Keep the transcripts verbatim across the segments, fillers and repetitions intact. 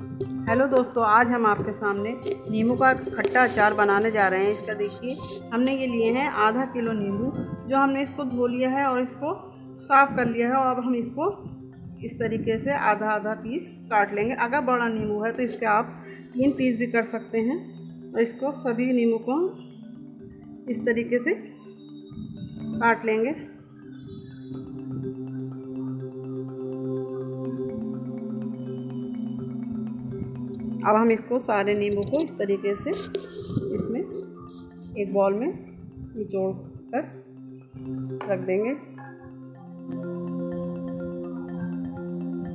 Hello दोस्तों, आज हम आपके सामने नींबू का खट्टा अचार बनाने जा रहे हैं। इसका देखिए, हमने ये लिए हैं आधा किलो नींबू, जो हमने इसको धो लिया है और इसको साफ़ कर लिया है। और अब हम इसको इस तरीके से आधा आधा पीस काट लेंगे। अगर बड़ा नींबू है तो इसके आप तीन पीस भी कर सकते हैं। और इसको सभी नींबू को इस तरीके से काट लेंगे। अब हम इसको सारे नींबू को इस तरीके से इसमें एक बॉल में निचोड़ कर रख देंगे।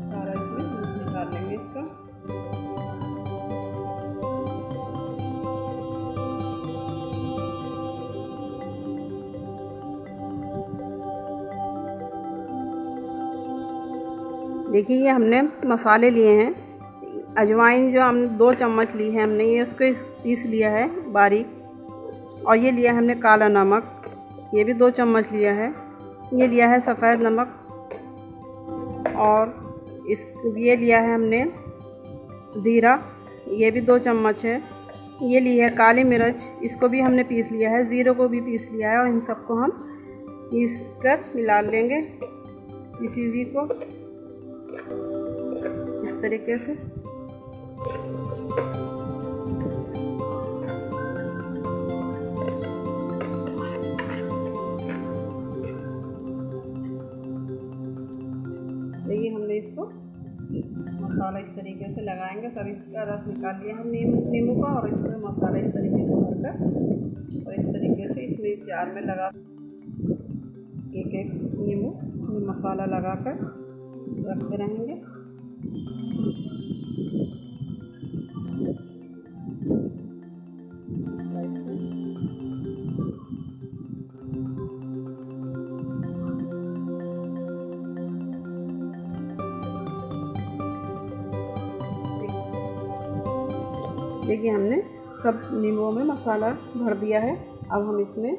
सारा इसमें जूस निकाल लेंगे इसका। देखिए, ये हमने मसाले लिए हैं। अजवाइन जो हम दो चम्मच ली है हमने, ये उसको पीस लिया है बारीक। और ये लिया है हमने काला नमक, ये भी दो चम्मच लिया है। ये लिया है सफ़ेद नमक, और इस ये लिया है हमने ज़ीरा, ये भी दो चम्मच है। ये ली है काली मिर्च, इसको भी हमने पीस लिया है। ज़ीरे को भी पीस लिया है। और इन सबको हम पीस कर मिला लेंगे पिसी हुई को इस तरीके से। देखिए, हमने इसको मसाला इस तरीके से लगाएंगे। सब इसका रस निकाल लिया हम नींबू नींबू का, और इसमें मसाला इस तरीके से भरकर और इस तरीके से इसमें इस जार में लगा एक एक नींबू में मसाला लगाकर रखते रहेंगे। देखिए, हमने सब नींबू में मसाला भर दिया है। अब हम इसमें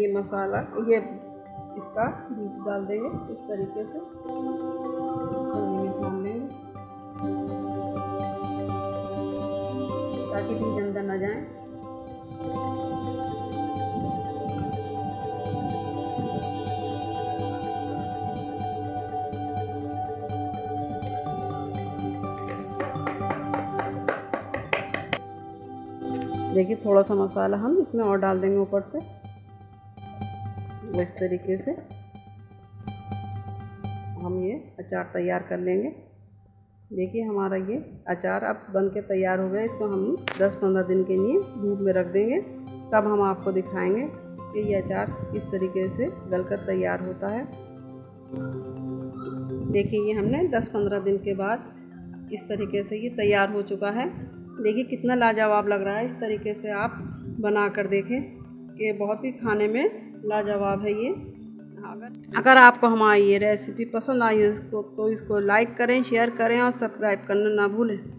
ये मसाला ये इसका बीज डाल देंगे इस तरीके से। छान लेंगे ताकि बीज अंदर ना जाए। देखिए, थोड़ा सा मसाला हम इसमें और डाल देंगे ऊपर से इस तरीके से। हम ये अचार तैयार कर लेंगे। देखिए, हमारा ये अचार अब बनके तैयार हो गया। इसको हम दस पंद्रह दिन के लिए धूप में रख देंगे, तब हम आपको दिखाएंगे कि ये अचार किस तरीके से गलकर तैयार होता है। देखिए, ये हमने दस पंद्रह दिन के बाद इस तरीके से ये तैयार हो चुका है। देखिए, कितना लाजवाब लग रहा है। इस तरीके से आप बना कर देखें कि बहुत ही खाने में लाजवाब है ये। अगर अगर आपको हमारी ये रेसिपी पसंद आई हो तो इसको लाइक करें, शेयर करें और सब्सक्राइब करना ना भूलें।